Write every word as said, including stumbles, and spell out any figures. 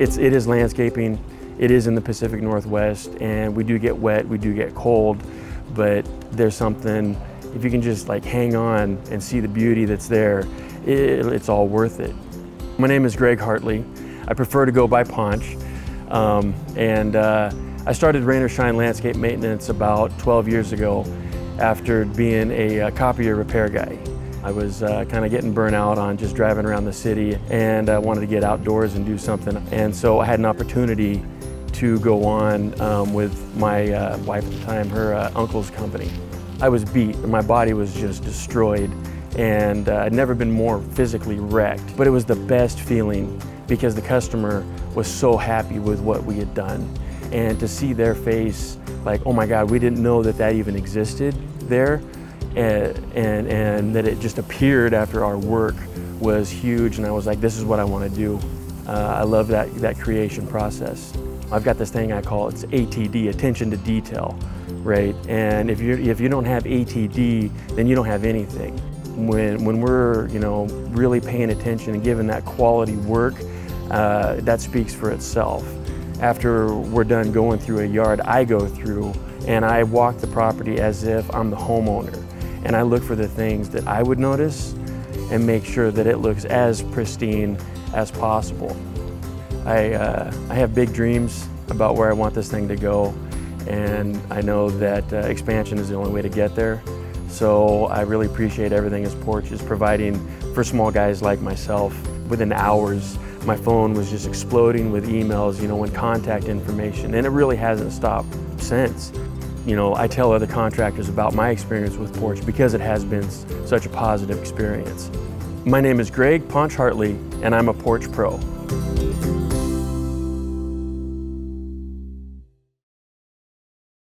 It's, it is landscaping, it is in the Pacific Northwest, and we do get wet, we do get cold, but there's something, if you can just like hang on and see the beauty that's there, it, it's all worth it. My name is Greg Hartley. I prefer to go by Ponch, um, and uh, I started Rain or Shine Landscape Maintenance about twelve years ago after being a uh, copier repair guy. I was uh, kind of getting burnt out on just driving around the city, and I wanted to get outdoors and do something. And so I had an opportunity to go on um, with my uh, wife at the time, her uh, uncle's company. I was beat, my body was just destroyed, and uh, I'd never been more physically wrecked. But it was the best feeling because the customer was so happy with what we had done. And to see their face like, oh my God, we didn't know that that even existed there. And, and, and that it just appeared after our work was huge, and I was like, this is what I want to do. Uh, I love that, that creation process. I've got this thing I call, it's A T D, attention to detail, right? And if, you're, if you don't have A T D, then you don't have anything. When, when we're, you know, really paying attention and giving that quality work, uh, that speaks for itself. After we're done going through a yard, I go through and I walk the property as if I'm the homeowner. And I look for the things that I would notice and make sure that it looks as pristine as possible. I, uh, I have big dreams about where I want this thing to go, and I know that uh, expansion is the only way to get there. So I really appreciate everything as Porch is providing for small guys like myself. Within hours, my phone was just exploding with emails, you know, and contact information, and it really hasn't stopped since. You know, I tell other contractors about my experience with Porch because it has been such a positive experience. My name is Greg Ponch Hartley, and I'm a Porch Pro.